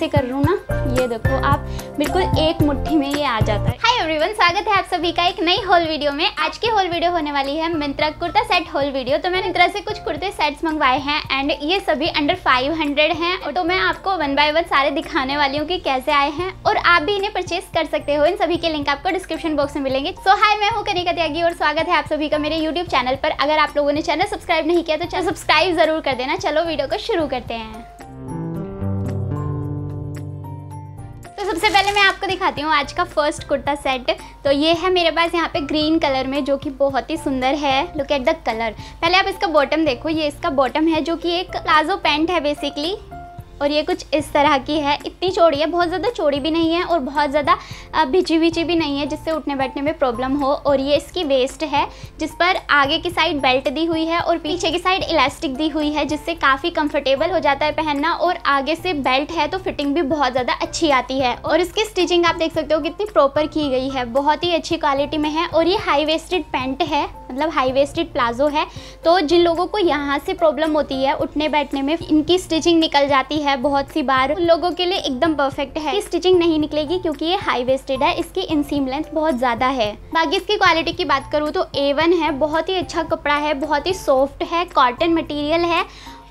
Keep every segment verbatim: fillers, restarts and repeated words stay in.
ऐसे कर लूँ ना, ये देखो आप बिल्कुल एक मुट्ठी में ये आ जाता है। हाय एवरीवन, स्वागत है आप सभी का एक नई हॉल वीडियो में। आज की हॉल वीडियो होने वाली है Myntra kurta set haul video. तो मैंने मिंत्रा से कुछ कुर्ते सेट्स मंगवाए हैं एंड ये सभी अंडर फाइव हंड्रेड हैं। तो मैं आपको वन बाय वन सारे दिखाने वाली हूँ कि कैसे आए हैं और आप भी इन्हें परचेज कर सकते हो। इन सभी के लिंक आपको डिस्क्रिप्शन बॉक्स में मिलेंगे। सो हाय, मैं हूँ कनिका त्यागी और स्वागत है आप सभी का मेरे यूट्यूब चैनल पर। अगर आप लोगों ने चैनल सब्सक्राइब नहीं किया तो सब्सक्राइब जरूर कर देना। चलो वीडियो को शुरू करते हैं। तो सबसे पहले मैं आपको दिखाती हूँ आज का फर्स्ट कुर्ता सेट। तो ये है मेरे पास यहाँ पे ग्रीन कलर में, जो कि बहुत ही सुंदर है। Look at the colour. पहले आप इसका बॉटम देखो, ये इसका बॉटम है जो कि एक प्लाजो पैंट है बेसिकली, और ये कुछ इस तरह की है। इतनी चौड़ी है, बहुत ज़्यादा चौड़ी भी नहीं है और बहुत ज़्यादा भिची भिची भी नहीं है जिससे उठने बैठने में प्रॉब्लम हो। और ये इसकी वेस्ट है जिस पर आगे की साइड बेल्ट दी हुई है और पीछे की साइड इलास्टिक दी हुई है, जिससे काफ़ी कंफर्टेबल हो जाता है पहनना। और आगे से बेल्ट है तो फिटिंग भी बहुत ज़्यादा अच्छी आती है। और इसकी स्टिचिंग आप देख सकते हो कितनी प्रॉपर की गई है, बहुत ही अच्छी क्वालिटी में है। और ये हाई वेस्टेड पैंट है, मतलब हाई वेस्टेड प्लाजो है। तो जिन लोगों को यहाँ से प्रॉब्लम होती है उठने बैठने में, इनकी स्टिचिंग निकल जाती है बहुत सी बार, उन लोगों के लिए एकदम परफेक्ट है। स्टिचिंग नहीं निकलेगी क्योंकि ये हाई वेस्टेड है, इसकी इनसीम लेंथ बहुत ज्यादा है। बाकी इसकी क्वालिटी की बात करूँ तो ए वन है, बहुत ही अच्छा कपड़ा है, बहुत ही सॉफ्ट है, कॉटन मटेरियल है।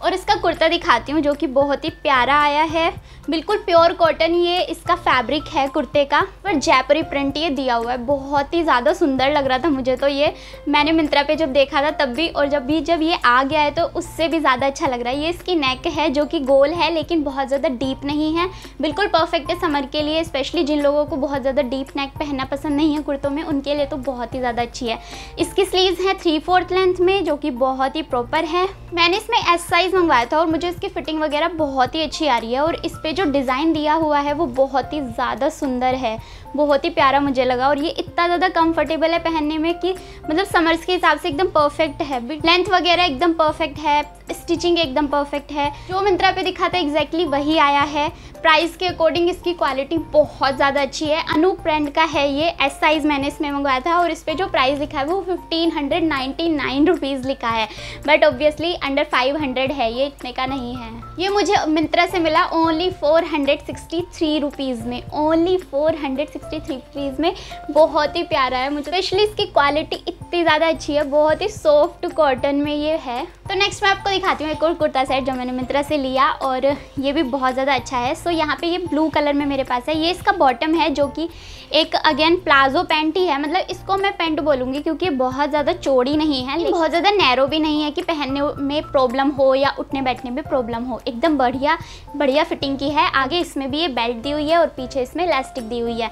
और इसका कुर्ता दिखाती हूँ जो कि बहुत ही प्यारा आया है, बिल्कुल प्योर कॉटन ये इसका फैब्रिक है कुर्ते का, पर जयपुरी प्रिंट ये दिया हुआ है। बहुत ही ज़्यादा सुंदर लग रहा था मुझे तो ये, मैंने मिंत्रा पे जब देखा था तब भी, और जब भी जब ये आ गया है तो उससे भी ज़्यादा अच्छा लग रहा है। ये इसकी नेक है जो कि गोल है लेकिन बहुत ज़्यादा डीप नहीं है, बिल्कुल परफेक्ट है समर के लिए। स्पेशली जिन लोगों को बहुत ज़्यादा डीप नेक पहनना पसंद नहीं है कुर्तों में, उनके लिए तो बहुत ही ज़्यादा अच्छी है। इसकी स्लीव्स हैं थ्री फोर्थ लेंथ में, जो कि बहुत ही प्रॉपर है। मैंने इसमें एस साइज़ मंगवाया था और मुझे इसकी फिटिंग वगैरह बहुत ही अच्छी आ रही है। और इस पे जो डिज़ाइन दिया हुआ है वो बहुत ही ज़्यादा सुंदर है, बहुत ही प्यारा मुझे लगा। और ये इतना ज़्यादा कंफर्टेबल है पहनने में कि मतलब समर्स के हिसाब से एकदम परफेक्ट है। लेंथ वगैरह एकदम परफेक्ट है, स्टिचिंग एकदम परफेक्ट है। जो मिंत्रा पे दिखा था एग्जैक्टली वही आया है। प्राइस के अकॉर्डिंग इसकी क्वालिटी बहुत ज़्यादा अच्छी है। अनूप ब्रांड का है ये, एस साइज़ मैंने इसमें मंगवाया था। और इस पर जो प्राइस लिखा है वो fifteen hundred ninety nine rupees लिखा है, but obviously under five hundred है ये, इतने का नहीं है। ये मुझे मिंत्रा से मिला only four hundred sixty three rupees में, only four hundred sixty three rupees में। बहुत ही प्यारा है मुझे, स्पेशली इसकी क्वालिटी इतनी ज़्यादा अच्छी है, बहुत ही सॉफ्ट कॉटन में ये है। तो नेक्स्ट मैं आपको दिखाती हूँ एक और कुर्ता सेट जो मैंने मिंत्रा से लिया, और ये भी बहुत ज़्यादा अच्छा है। सो यहाँ पे ये ब्लू कलर में मेरे पास है, ये इसका बॉटम है जो कि एक अगेन प्लाजो पैंट ही है। मतलब इसको मैं पैंट बोलूँगी क्योंकि ये बहुत ज़्यादा चौड़ी नहीं है, लेकिन बहुत ज़्यादा नैरो भी नहीं है कि पहनने में प्रॉब्लम हो या उठने बैठने में प्रॉब्लम हो। एकदम बढ़िया बढ़िया फिटिंग की है। आगे इसमें भी ये बेल्ट दी हुई है और पीछे इसमें इलास्टिक दी हुई है।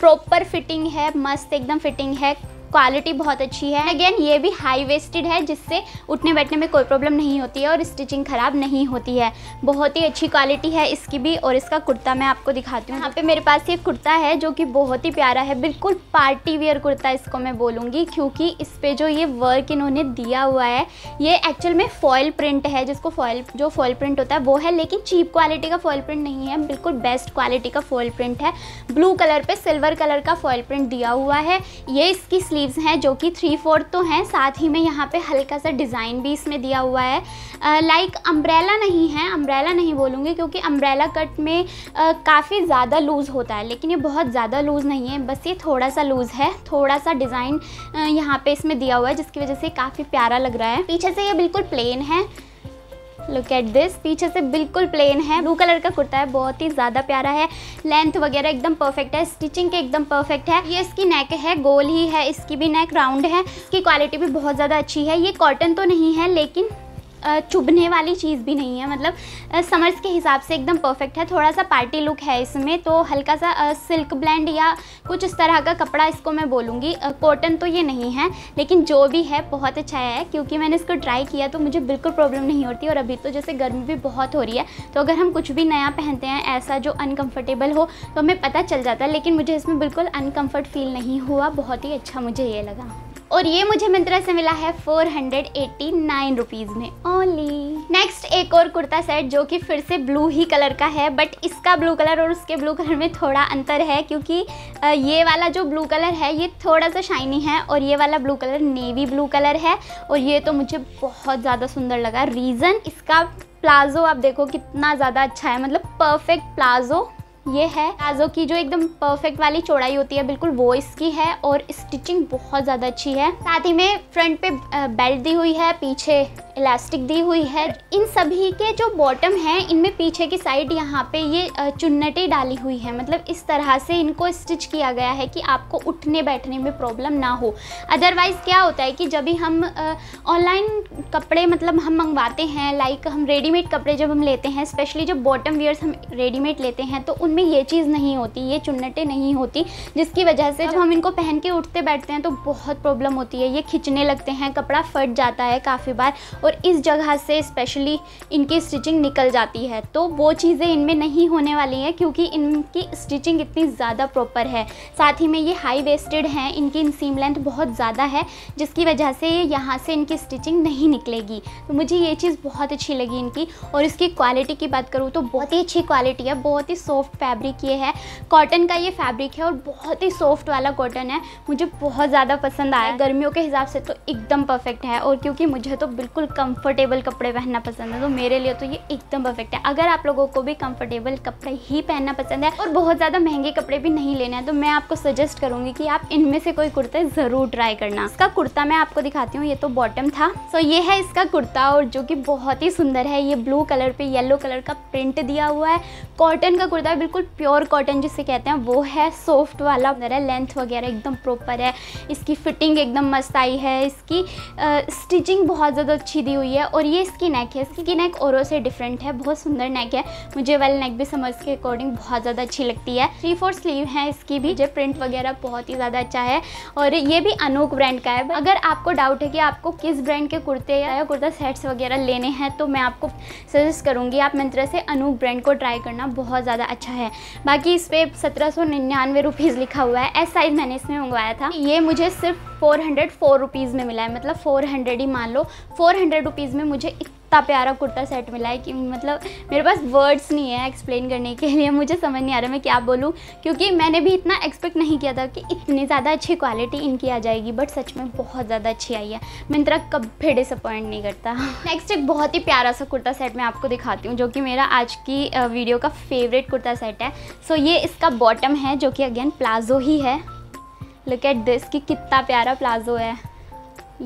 प्रॉपर फिटिंग है, मस्त एकदम फिटिंग है, क्वालिटी बहुत अच्छी है। अगेन ये भी हाई वेस्टेड है जिससे उठने बैठने में कोई प्रॉब्लम नहीं होती है और स्टिचिंग ख़राब नहीं होती है। बहुत ही अच्छी क्वालिटी है इसकी भी। और इसका कुर्ता मैं आपको दिखाती हूँ। यहाँ पे मेरे पास ये कुर्ता है जो कि बहुत ही प्यारा है, बिल्कुल पार्टी वेयर कुर्ता इसको मैं बोलूँगी, क्योंकि इस पर जो ये वर्क इन्होंने दिया हुआ है ये एक्चुअल में फॉयल प्रिंट है, जिसको फॉयल जो फॉयल प्रिंट होता है वो है, लेकिन चीप क्वालिटी का फॉयल प्रिंट नहीं है, बिल्कुल बेस्ट क्वालिटी का फॉयल प्रिंट है। ब्लू कलर पर सिल्वर कलर का फॉयल प्रिंट दिया हुआ है। ये इसकी हैं जो कि थ्री फोर्थ तो हैं, साथ ही में यहाँ पे हल्का सा डिज़ाइन भी इसमें दिया हुआ है। लाइक अम्ब्रेला नहीं है, अम्ब्रेला नहीं बोलूँगी क्योंकि अम्ब्रेला कट में काफ़ी ज़्यादा लूज़ होता है, लेकिन ये बहुत ज़्यादा लूज़ नहीं है, बस ये थोड़ा सा लूज़ है। थोड़ा सा डिज़ाइन यहाँ पे इसमें दिया हुआ है जिसकी वजह से काफ़ी प्यारा लग रहा है। पीछे से ये बिल्कुल प्लेन है, लुक एट दिस, पीछे से बिल्कुल प्लेन है। ब्लू कलर का कुर्ता है, बहुत ही ज़्यादा प्यारा है। लेंथ वगैरह एकदम परफेक्ट है, स्टिचिंग के एकदम परफेक्ट है। ये इसकी नेक है, गोल ही है, इसकी भी नेक राउंड है। इसकी क्वालिटी भी बहुत ज़्यादा अच्छी है। ये कॉटन तो नहीं है लेकिन चुभने वाली चीज़ भी नहीं है, मतलब समर्स के हिसाब से एकदम परफेक्ट है। थोड़ा सा पार्टी लुक है इसमें, तो हल्का सा आ, सिल्क ब्लेंड या कुछ इस तरह का कपड़ा इसको मैं बोलूँगी। कॉटन तो ये नहीं है लेकिन जो भी है बहुत अच्छा है, क्योंकि मैंने इसको ट्राई किया तो मुझे बिल्कुल प्रॉब्लम नहीं होती। और अभी तो जैसे गर्मी भी बहुत हो रही है, तो अगर हम कुछ भी नया पहनते हैं ऐसा जो अनकम्फर्टेबल हो तो हमें पता चल जाता है, लेकिन मुझे इसमें बिल्कुल अनकम्फर्ट फील नहीं हुआ। बहुत ही अच्छा मुझे ये लगा। और ये मुझे मिंत्रा से मिला है four hundred eighty nine rupees में ओनली। नेक्स्ट एक और कुर्ता सेट जो कि फिर से ब्लू ही कलर का है, बट इसका ब्लू कलर और उसके ब्लू कलर में थोड़ा अंतर है, क्योंकि ये वाला जो ब्लू कलर है ये थोड़ा सा शाइनी है और ये वाला blue colour navy blue colour है। और ये तो मुझे बहुत ज़्यादा सुंदर लगा। रीज़न इसका प्लाजो आप देखो कितना ज़्यादा अच्छा है, मतलब परफेक्ट प्लाजो ये है। प्लाजो की जो एकदम परफेक्ट वाली चौड़ाई होती है बिल्कुल वो इसकी है और स्टिचिंग बहुत ज़्यादा अच्छी है। साथ ही में फ्रंट पे बेल्ट दी हुई है, पीछे इलास्टिक दी हुई है। इन सभी के जो बॉटम हैं इनमें पीछे की साइड यहाँ पे ये चुन्नटें डाली हुई है, मतलब इस तरह से इनको स्टिच किया गया है कि आपको उठने बैठने में प्रॉब्लम ना हो। अदरवाइज़ क्या होता है कि जब भी हम ऑनलाइन कपड़े मतलब हम मंगवाते हैं, लाइक हम रेडीमेड कपड़े जब हम लेते हैं, स्पेशली जब बॉटम वेयर्स हम रेडीमेड लेते हैं तो उनमें ये चीज़ नहीं होती, ये चुन्नटें नहीं होती, जिसकी वजह से जब हम इनको पहन के उठते बैठते हैं तो बहुत प्रॉब्लम होती है। ये खिंचने लगते हैं, कपड़ा फट जाता है काफ़ी बार और इस जगह से स्पेशली इनकी स्टिचिंग निकल जाती है। तो वो चीज़ें इनमें नहीं होने वाली हैं क्योंकि इनकी स्टिचिंग इतनी ज़्यादा प्रॉपर है। साथ ही में ये हाई वेस्टेड हैं, इनकी इन सीम लेंथ बहुत ज़्यादा है जिसकी वजह से ये यहाँ से इनकी स्टिचिंग नहीं निकलेगी। तो मुझे ये चीज़ बहुत अच्छी लगी इनकी। और इसकी क्वालिटी की बात करूँ तो बहुत ही अच्छी क्वालिटी है, बहुत ही सॉफ्ट फैब्रिक ये है, कॉटन का ये फैब्रिक है और बहुत ही सॉफ्ट वाला कॉटन है। मुझे बहुत ज़्यादा पसंद आया, गर्मियों के हिसाब से तो एकदम परफेक्ट है और क्योंकि मुझे तो बिल्कुल कंफर्टेबल कपड़े पहनना पसंद है तो मेरे लिए तो ये एकदम परफेक्ट है। अगर आप लोगों को भी कंफर्टेबल कपड़े ही पहनना पसंद है और बहुत ज़्यादा महंगे कपड़े भी नहीं लेने हैं तो मैं आपको सजेस्ट करूँगी कि आप इनमें से कोई कुर्ता ज़रूर ट्राई करना। इसका कुर्ता मैं आपको दिखाती हूँ, ये तो बॉटम था। सो ये है इसका कुर्ता और जो कि बहुत ही सुंदर है। ये ब्लू कलर पर येलो कलर का प्रिंट दिया हुआ है, कॉटन का कुर्ता, बिल्कुल प्योर कॉटन जिसे कहते हैं वो है, सॉफ्ट वाला है, लेंथ वगैरह एकदम प्रॉपर है, इसकी फिटिंग एकदम मस्त आई है, इसकी स्टिचिंग बहुत ज़्यादा अच्छी दी हुई है। और ये इसकी नेक है, इसकी नेक औरों से डिफरेंट है, बहुत सुंदर नेक है। मुझे वेल नेक भी समझ के अकॉर्डिंग बहुत ज़्यादा अच्छी लगती है। थ्री फोर स्लीव है इसकी भी, जो प्रिंट वगैरह बहुत ही ज़्यादा अच्छा है और ये भी अनूप ब्रांड का है। अगर आपको डाउट है कि आपको किस ब्रांड के कुर्ते या कुर्ता सेट्स वगैरह लेने हैं तो मैं आपको सजेस्ट करूँगी आप मिंत्रा से अनूप ब्रांड को ट्राई करना, बहुत ज़्यादा अच्छा है। बाकी इस पर सत्रह सौ निन्यानवे रुपीज़ लिखा हुआ है, एस साइज मैंने इसमें मंगवाया था। ये मुझे सिर्फ फोर हंड्रेड फोर रुपीज़ में मिला है, मतलब फोर हंड्रेड ही मान लो, फोर हंड्रेड रुपीज़ में मुझे इतना प्यारा कुर्ता सेट मिला है कि मतलब मेरे पास वर्ड्स नहीं है एक्सप्लेन करने के लिए। मुझे समझ नहीं आ रहा मैं क्या बोलूँ क्योंकि मैंने भी इतना एक्सपेक्ट नहीं किया था कि इतनी ज़्यादा अच्छी क्वालिटी इनकी आ जाएगी, बट सच में बहुत ज़्यादा अच्छी आई है। मिंत्रा कभी डिसअपॉइंट नहीं करता। नेक्स्ट एक बहुत ही प्यारा सा कुर्ता सेट मैं आपको दिखाती हूँ जो कि मेरा आज की वीडियो का फेवरेट कुर्ता सेट है। सो ये इसका बॉटम है जो कि अगेन प्लाजो ही है। लुक एट दिस कि कितना प्यारा प्लाजो है,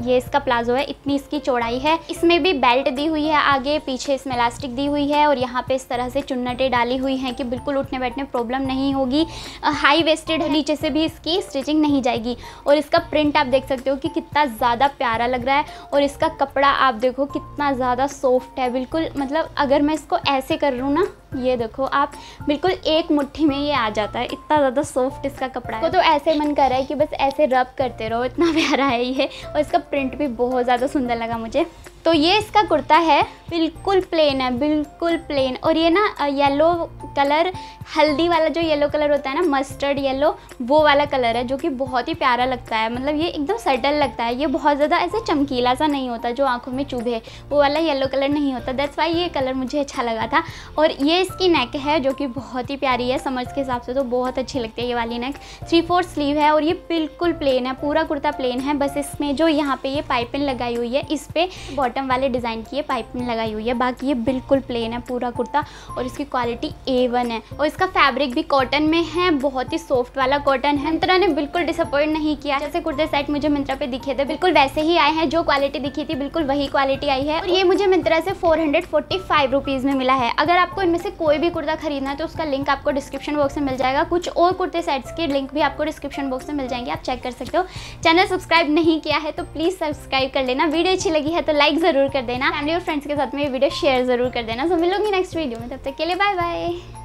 ये इसका प्लाजो है, इतनी इसकी चौड़ाई है। इसमें भी बेल्ट दी हुई है आगे, पीछे इसमें इलास्टिक दी हुई है और यहाँ पे इस तरह से चुन्नटें डाली हुई हैं कि बिल्कुल उठने बैठने प्रॉब्लम नहीं होगी। हाई वेस्टेड है, नीचे से भी इसकी स्टिचिंग नहीं जाएगी। और इसका प्रिंट आप देख सकते हो कि कितना ज़्यादा प्यारा लग रहा है और इसका कपड़ा आप देखो कितना ज़्यादा सॉफ्ट है, बिल्कुल मतलब अगर मैं इसको ऐसे कर लूँ ना, ये देखो आप, बिल्कुल एक मुट्ठी में ये आ जाता है, इतना ज़्यादा सॉफ्ट इसका कपड़ा है। वो तो ऐसे मन कर रहा है कि बस ऐसे रब करते रहो, इतना प्यारा है ये। और इसका प्रिंट भी बहुत ज़्यादा सुंदर लगा मुझे। तो ये इसका कुर्ता है, बिल्कुल प्लेन है, बिल्कुल प्लेन। और ये ना येलो कलर, हल्दी वाला जो येलो कलर होता है ना, मस्टर्ड येलो, वो वाला कलर है जो कि बहुत ही प्यारा लगता है। मतलब ये एकदम सटल लगता है, ये बहुत ज़्यादा ऐसे चमकीला सा नहीं होता जो आंखों में चुभे, वो वाला येलो कलर नहीं होता। दैट्स वाई ये कलर मुझे अच्छा लगा था। और ये इसकी नेक है जो कि बहुत ही प्यारी है, समर्स के हिसाब से तो बहुत अच्छी लगती है ये वाली नेक। थ्री फोर्थ स्लीव है और ये बिल्कुल प्लेन है, पूरा कुर्ता प्लेन है, बस इसमें जो यहाँ पर ये पाइपिंग लगाई हुई है, इस पर बॉटम वाले डिज़ाइन की ये पाइपिंग लगाई हुई है, बाकी ये बिल्कुल प्लेन है पूरा कुर्ता। और इसकी क्वालिटी ए वन है और इसका फैब्रिक भी कॉटन में है, बहुत ही सॉफ्ट वाला कॉटन है। मिंत्रा ने बिल्कुल डिसअपॉइंट नहीं किया, जैसे कुर्ते सेट मुझे मिंत्रा पे दिखे थे बिल्कुल वैसे ही आए हैं, जो क्वालिटी दिखी थी बिल्कुल वही क्वालिटी आई है। और ये मुझे मिंत्रा से four hundred forty five rupees में मिला है। अगर आपको इनमें से कोई भी कुर्ता खरीदना है तो उसका लिंक आपको डिस्क्रिप्शन बॉक्स में मिल जाएगा, कुछ और कुर्ते सेट्स के लिंक भी आपको डिस्क्रिप्शन बॉक्स में मिल जाएंगे, आप चेक कर सकते हो। चैनल सब्सक्राइब नहीं किया है तो प्लीज़ सब्सक्राइब कर लेना, वीडियो अच्छी लगी है तो लाइक ज़रूर कर देना, फैमिली और फ्रेंड्स के साथ में ये वीडियो शेयर ज़रूर कर देना। सो मिलूंगी नेक्स्ट वीडियो में, तब तक के लिए बाय बाय।